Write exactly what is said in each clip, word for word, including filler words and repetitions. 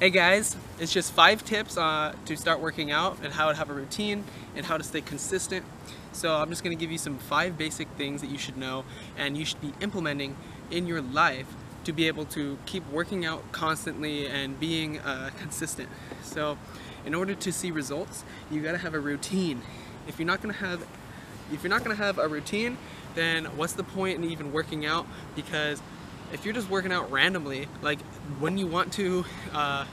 Hey guys, it's just five tips uh, to start working out and how to have a routine and how to stay consistent. So I'm just going to give you some five basic things that you should know and you should be implementing in your life to be able to keep working out constantly and being uh, consistent. So in order to see results, you got to have a routine. If you're not going to have if you're not going to have a routine, then what's the point in even working out? Because if you're just working out randomly, like when you want to, uh,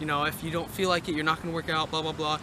you know, if you don't feel like it, you're not gonna work out, blah, blah, blah.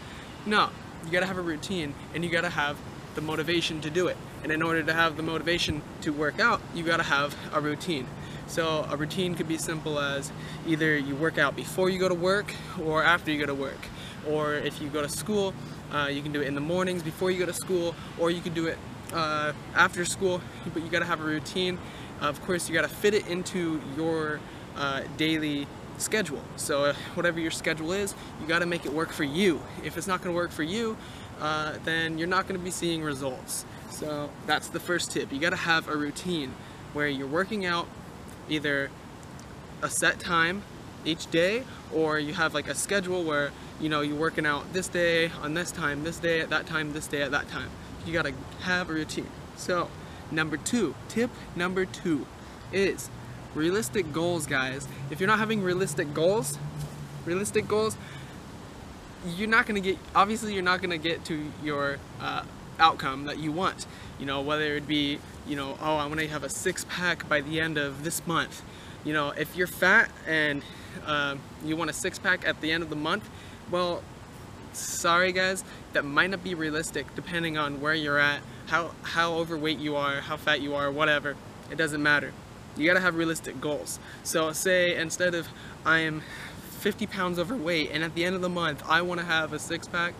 No, you gotta have a routine and you gotta have the motivation to do it. And in order to have the motivation to work out, you gotta have a routine. So a routine could be simple as either you work out before you go to work or after you go to work. Or if you go to school, uh, you can do it in the mornings before you go to school, or you can do it uh, after school, but you gotta have a routine. Of course, you got to fit it into your uh, daily schedule. So uh, whatever your schedule is, you got to make it work for you. If it's not going to work for you, uh, then you're not going to be seeing results. So that's the first tip. You got to have a routine where you're working out either a set time each day, or you have like a schedule where, you know, you're working out this day, on this time, this day, at that time, this day, at that time. You got to have a routine. So number two, tip number two is realistic goals, guys. If you're not having realistic goals, realistic goals, you're not going to get, obviously you're not going to get to your uh, outcome that you want. You know, whether it be, you know, oh, I want to have a six pack by the end of this month. You know, if you're fat and uh, you want a six pack at the end of the month, well, sorry guys, that might not be realistic depending on where you're at, how how overweight you are, how fat you are, whatever. It doesn't matter. You gotta have realistic goals. So say instead of I am fifty pounds overweight and at the end of the month I want to have a six-pack,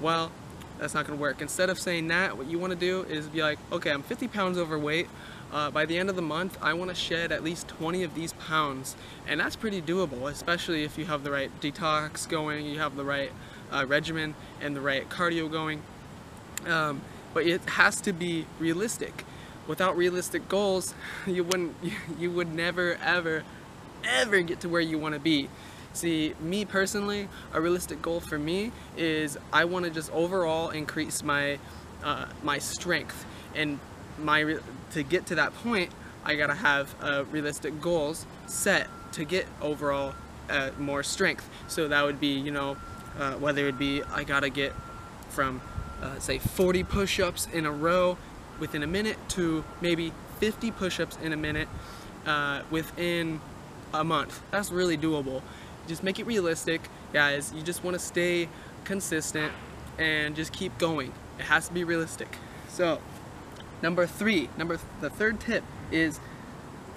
well, that's not gonna work. Instead of saying that, what you want to do is be like, okay, I'm fifty pounds overweight, uh, by the end of the month I want to shed at least twenty of these pounds. And that's pretty doable, especially if you have the right detox going, you have the right Uh, regimen and the right cardio going, um, but it has to be realistic. Without realistic goals, you wouldn't you would never ever ever get to where you want to be. See, me personally, a realistic goal for me is I want to just overall increase my uh, my strength, and my to get to that point I gotta have uh, realistic goals set to get overall uh, more strength. So that would be, you know, Uh, whether it be I gotta get from uh, say forty push-ups in a row within a minute to maybe fifty push-ups in a minute uh, within a month. That's really doable. Just make it realistic, guys. You just want to stay consistent and just keep going. It has to be realistic. So number three, number th the third tip is,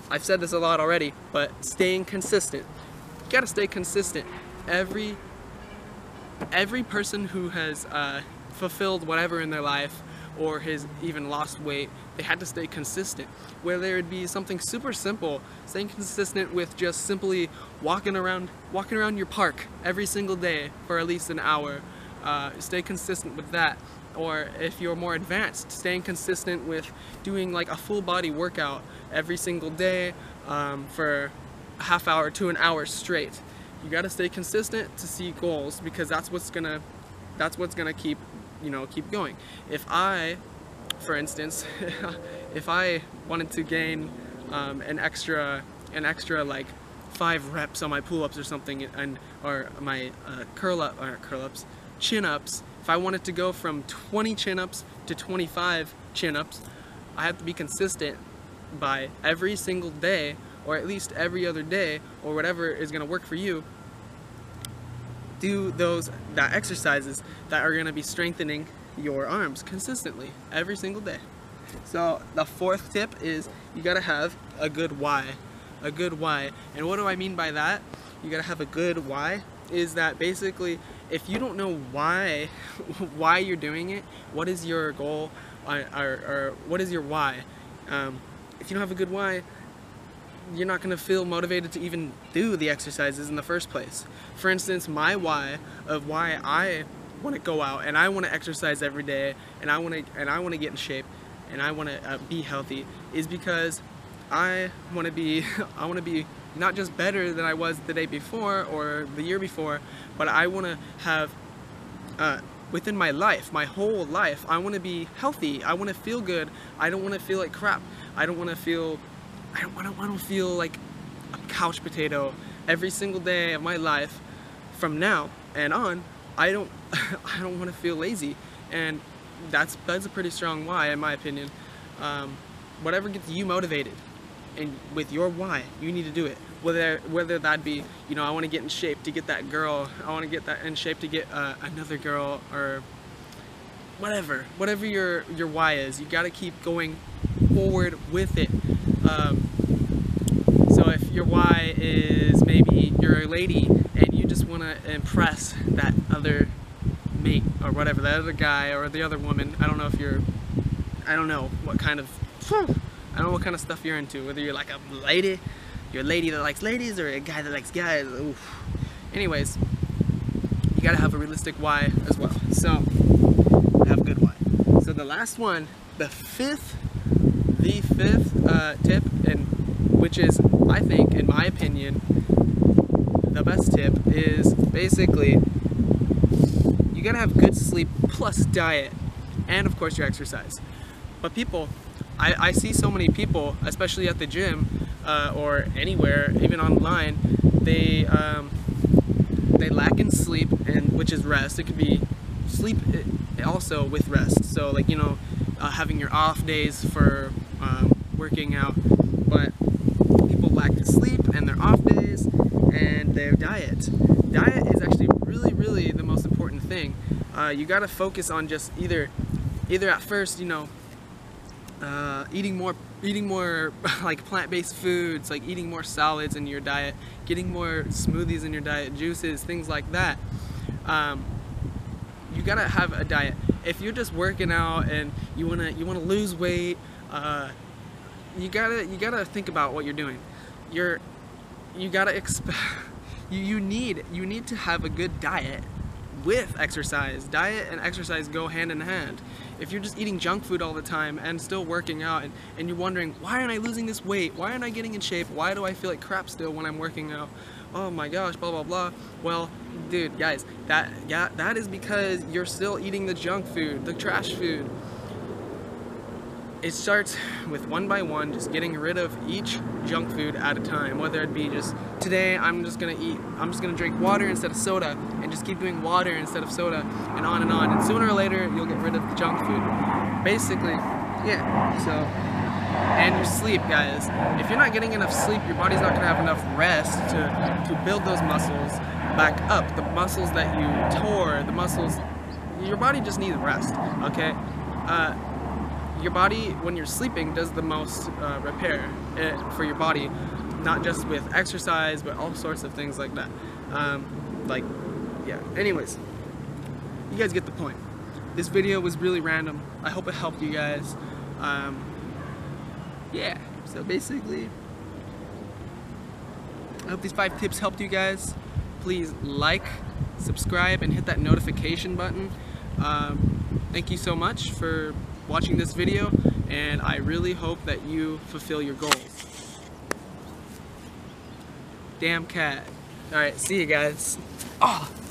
I've said this a lot already, but staying consistent. You gotta stay consistent. Every Every person who has uh, fulfilled whatever in their life or has even lost weight, they had to stay consistent. Whether it be something super simple, staying consistent with just simply walking around, walking around your park every single day for at least an hour. Uh, stay consistent with that. Or if you're more advanced, staying consistent with doing like a full body workout every single day um, for a half hour to an hour straight. You gotta stay consistent to see goals, because that's what's gonna, that's what's gonna keep, you know, keep going. If I, for instance, if I wanted to gain um, an extra, an extra like five reps on my pull-ups or something, and or my uh, curl up or curl-ups, chin-ups. If I wanted to go from twenty chin-ups to twenty-five chin-ups, I have to be consistent by every single day, or at least every other day, or whatever is gonna work for you. Do those that exercises that are going to be strengthening your arms consistently every single day. So the fourth tip is you got to have a good why, a good why. And what do I mean by that? You got to have a good why is that basically if you don't know why why you're doing it, what is your goal, or, or, or what is your why? Um, if you don't have a good why, you're not going to feel motivated to even do the exercises in the first place. For instance, my why of why I want to go out and I want to exercise every day and I want to and I want to get in shape and I want to uh, be healthy is because I want to be I want to be not just better than I was the day before or the year before, but I want to have uh, within my life, my whole life, I want to be healthy. I want to feel good. I don't want to feel like crap. I don't want to feel, I don't want to want to feel like a couch potato every single day of my life from now and on. I don't, I don't want to feel lazy, and that's that's a pretty strong why, in my opinion. Um, whatever gets you motivated, and with your why, you need to do it. Whether whether that be, you know, I want to get in shape to get that girl, I want to get that in shape to get uh, another girl, or whatever. Whatever your your why is, you got to keep going forward with it. Um, so if your why is maybe you're a lady and you just want to impress that other mate or whatever, that other guy or the other woman, I don't know if you're, I don't know what kind of, I don't know what kind of stuff you're into, whether you're like a lady, you're a lady that likes ladies, or a guy that likes guys. Oof. Anyways, you gotta have a realistic why as well. So, have a good why. So the last one, the fifth, the fifth uh, tip, and which is, I think, in my opinion, the best tip, is basically you gotta have good sleep plus diet, and of course your exercise. But people, I, I see so many people, especially at the gym uh, or anywhere, even online, they um, they lack in sleep, and which is rest. It could be sleep also with rest. So like, you know, uh, having your off days for um, working out, but people lack in sleep and their off days and their diet. Diet is actually really, really the most important thing. Uh, you gotta focus on just either, either at first, you know, Uh, eating more, eating more like plant-based foods, like eating more salads in your diet, getting more smoothies in your diet, juices, things like that. Um, you gotta have a diet. If you're just working out and you wanna you wanna lose weight, uh, you gotta you gotta think about what you're doing. You're you gotta expect you you need you need to have a good diet with exercise. Diet and exercise go hand in hand. If you're just eating junk food all the time and still working out, and, and you're wondering, why aren't I losing this weight? Why aren't I getting in shape? Why do I feel like crap still when I'm working out? Oh my gosh, blah, blah, blah. Well, dude, guys, that, yeah, that is because you're still eating the junk food, the trash food. It starts with one by one, just getting rid of each junk food at a time. Whether it be just, today I'm just gonna eat, I'm just gonna drink water instead of soda, and just keep doing water instead of soda, and on and on. And sooner or later, you'll get rid of the junk food. Basically, yeah, so, and your sleep, guys. If you're not getting enough sleep, your body's not gonna have enough rest to, to build those muscles back up. The muscles that you tore, the muscles, your body just needs rest, okay? Uh, Your body, when you're sleeping, does the most uh, repair it, for your body, not just with exercise, but all sorts of things like that. Um, like, yeah. Anyways, you guys get the point. This video was really random. I hope it helped you guys. Um, yeah. So basically, I hope these five tips helped you guys. Please like, subscribe, and hit that notification button. Um, thank you so much for watching this video, and I really hope that you fulfill your goals. Damn cat. Alright, see you guys. Oh.